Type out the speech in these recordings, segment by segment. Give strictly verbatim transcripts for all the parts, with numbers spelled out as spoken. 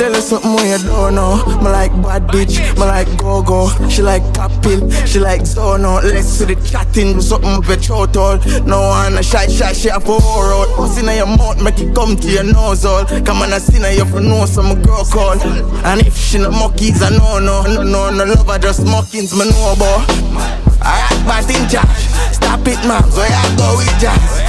Tell her something when you don't know. Me like bad bitch, me like Gogo. She like pop pill, she like Zono. Let's do the chatting, do something with your throat all. No one a shy shy, she a for her out. What's in your mouth, make it come to your nose all. Come on, I see now you for know some girl call. And if she no monkeys, I know no. No, no, no love, I just mockings, me know about. Alright, but in charge. Stop it, man, so I go with jazz.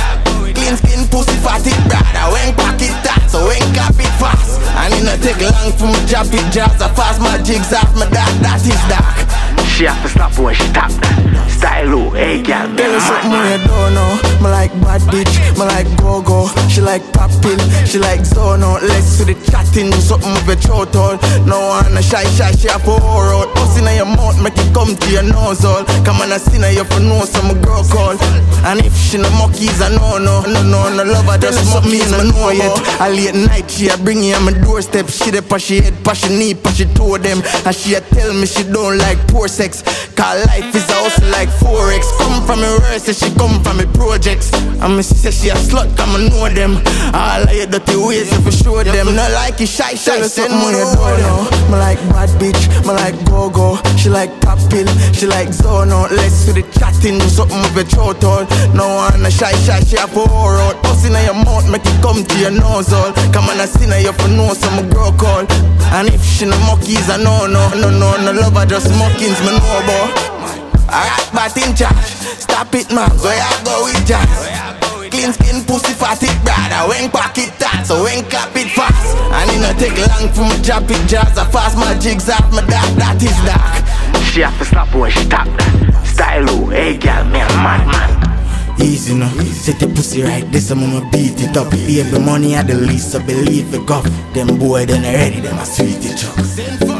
Clean skin, pussy, fatty, brother. When pack it tight, so when cap it fast. And it no take long for me drop it jazz. I fast my jigs off my dark, that is dark. She have to stop when she tap that. Style, oh, hey, girl, man. Tell her something you don't know. Me like bad bitch, me like Gogo. She like pop pill, she like Zono. Let's do the chatting, do something with your throat all. No one a shy shy, she have to whore out. Puss in your mouth, make it come to your nose all. Come on, I see now you for know some girl call. And if she no monkeys, I know no. No, no, no love, I just monkeys, I know yet. A late night, she a bring you on my doorstep. She dey pass she head, pass she knee, pass she toe them. And she a tell me she don't like poor sex. Cause life is a hustle like four X. Come from her worst, she come from her projects. And me say she a slut, come and know them. All of your dirty ways, if you show them. Not like you shy, shy, send money door now. Me like bad bitch, me like Gogo. She like pop pill, she like Zono. Let's do the chatting, do something with your throat all. No one a shy, shy, she a pour out. Puss in your mouth, make it come to your nose all. Come on, I see now you for know some girl call. And if she no monkeys, I know no. No, no, no love, I just monkeys, me know about. Alright, but in charge. Stop it, man, so I go with jazz. Clean skin, pussy, fatty, brother. When pack it tight, so when cap it fast. And it no take long for me drop it jazz. I fast my jigs off my dark, that is dark. She have to stop when she tap that. Style, oh, hey, girl, me a madman. Easy, no. Set the pussy right, this I'm gonna beat it up. Every money at the least, so believe it, go. Them boy, then ready, them I sweet it up.